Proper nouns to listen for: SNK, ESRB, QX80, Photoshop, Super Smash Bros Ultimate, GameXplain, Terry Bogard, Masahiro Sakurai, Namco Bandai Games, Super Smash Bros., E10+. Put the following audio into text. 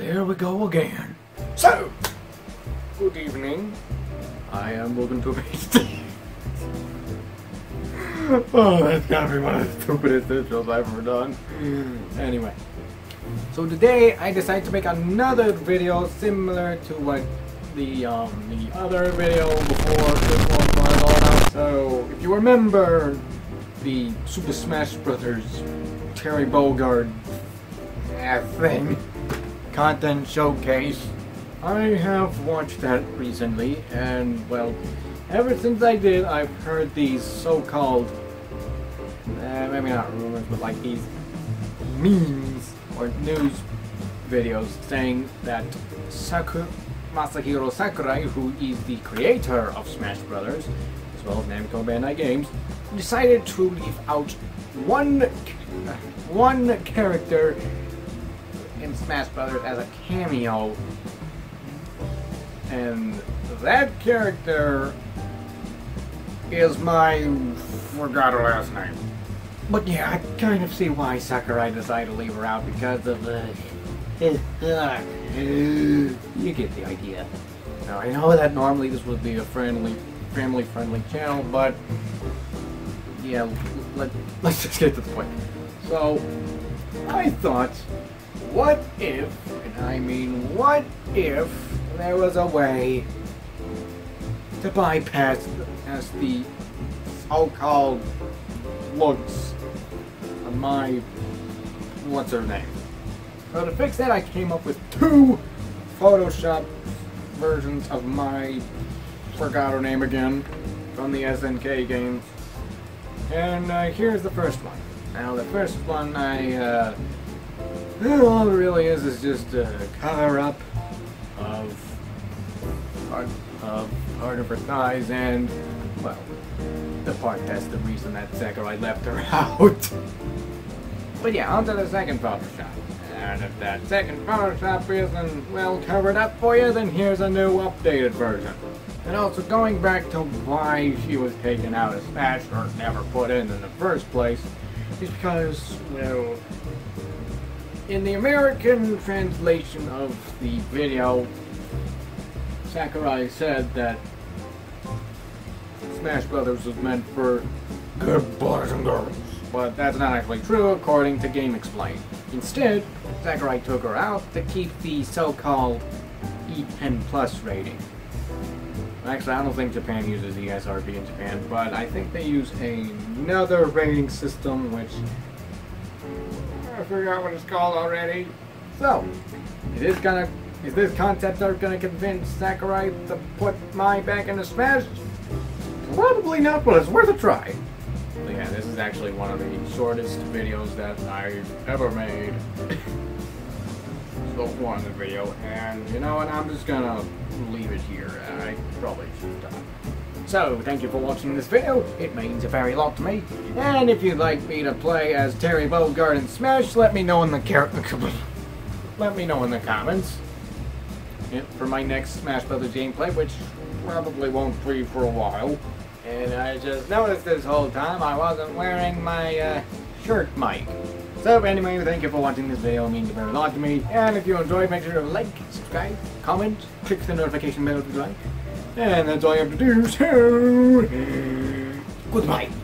Here we go again. So, good evening. I am welcome to a Oh, that's gotta be one of the stupidest intros I've ever done. Anyway, so today I decided to make another video similar to what the other video before this one was all about. So, if you remember the Super Smash Bros. Terry Bogard thing, content showcase. I have watched that recently, and well, ever since I did, I've heard these so-called, maybe not rumors, but like these memes or news videos saying that Masahiro Sakurai, who is the creator of Smash Bros., as well as Namco Bandai Games, decided to leave out one character in Smash Bros. As a cameo. And that character is forgot her last name. But yeah, I kind of see why Sakurai decided to leave her out because of the... You get the idea. Now I know that normally this would be a family-friendly channel, but yeah, let's just get to the point. So, I thought, what if, and I mean what if, there was a way to bypass the so-called looks of my what's-her-name. So to fix that, I came up with two Photoshop versions of my forgot her name again from the SNK games. And here's the first one. Now the first one all it really is just a cover-up of part of her thighs, and well, the part that's the reason that Sakurai left her out. But yeah, onto the second Photoshop. And if that second Photoshop isn't well covered up for you, then here's a new updated version. And also going back to why she was taken out of Smash or never put in the first place, is because, well, in the American translation of the video, Sakurai said that Smash Bros. Was meant for good boys and girls, but that's not actually true according to GameXplain. Instead, Sakurai took her out to keep the so-called E10+ rating. Actually, I don't think Japan uses ESRB in Japan, but I think they use another rating system which... I forgot what it's called already. So, is this concept art gonna convince Sakurai to put mine back into Smash? Probably not, but it's worth a try. But yeah, this is actually one of the shortest videos that I've ever made. So far in the video, and you know what, I'm just gonna leave it here. I probably should have done. So, thank you for watching this video, it means a very lot to me, and if you'd like me to play as Terry Bogard in Smash, let me know in the comments. Yeah, for my next Smash Brothers gameplay, which probably won't be for a while. And I just noticed this whole time I wasn't wearing my shirt mic. So anyway, thank you for watching this video, it means a very lot to me, and if you enjoyed, make sure to like, subscribe, comment, click the notification bell if you like. And that's all you have to do, so... Goodbye!